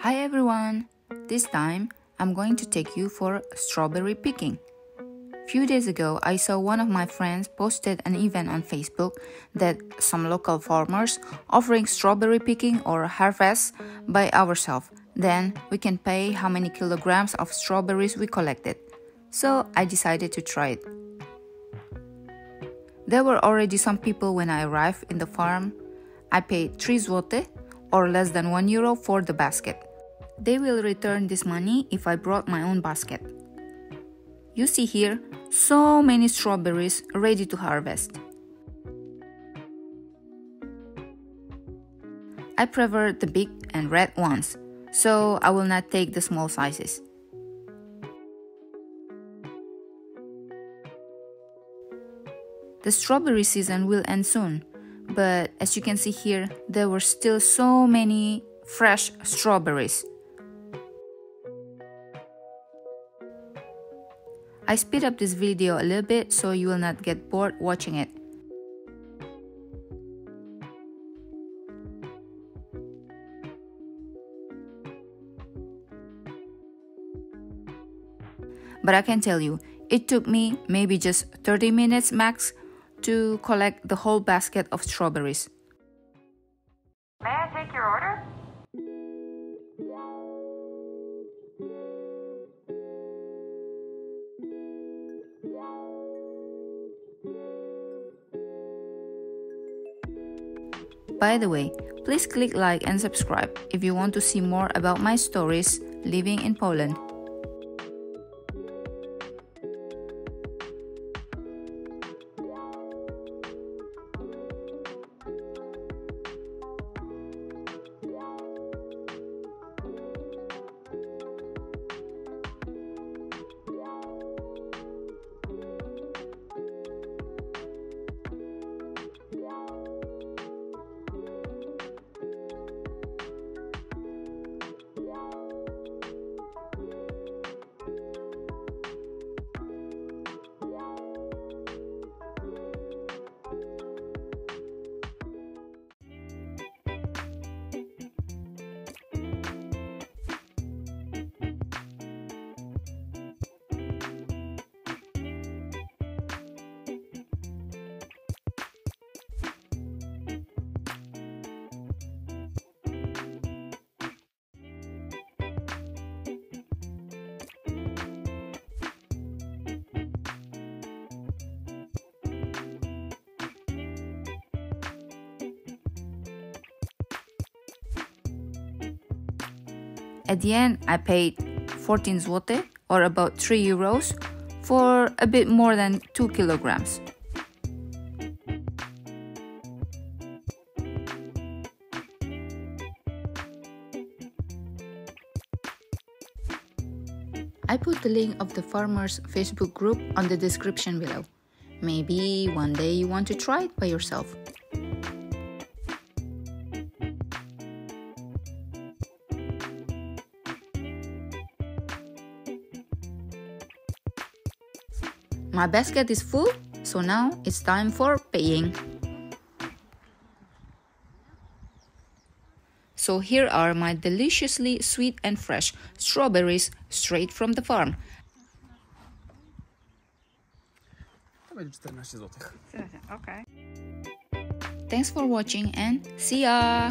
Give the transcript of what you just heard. Hi everyone! This time I'm going to take you for strawberry picking. Few days ago I saw one of my friends posted an event on Facebook that some local farmers offering strawberry picking or harvest by ourselves. Then we can pay how many kilograms of strawberries we collected. So I decided to try it. There were already some people when I arrived in the farm. I paid 3 złoty or less than €1 for the basket. They will return this money if I brought my own basket. You see here, so many strawberries ready to harvest. I prefer the big and red ones, so I will not take the small sizes. The strawberry season will end soon, but as you can see here, there were still so many fresh strawberries. I speed up this video a little bit so you will not get bored watching it. But I can tell you, it took me maybe just 30 minutes max to collect the whole basket of strawberries. May I take your order? By the way, please click like and subscribe if you want to see more about my stories living in Poland. At the end, I paid 14 złoty or about €3 for a bit more than 2 kilograms. I put the link of the farmers' Facebook group on the description below. Maybe one day you want to try it by yourself. My basket is full, so now it's time for paying. So here are my deliciously sweet and fresh strawberries straight from the farm. Okay. Thanks for watching and see ya!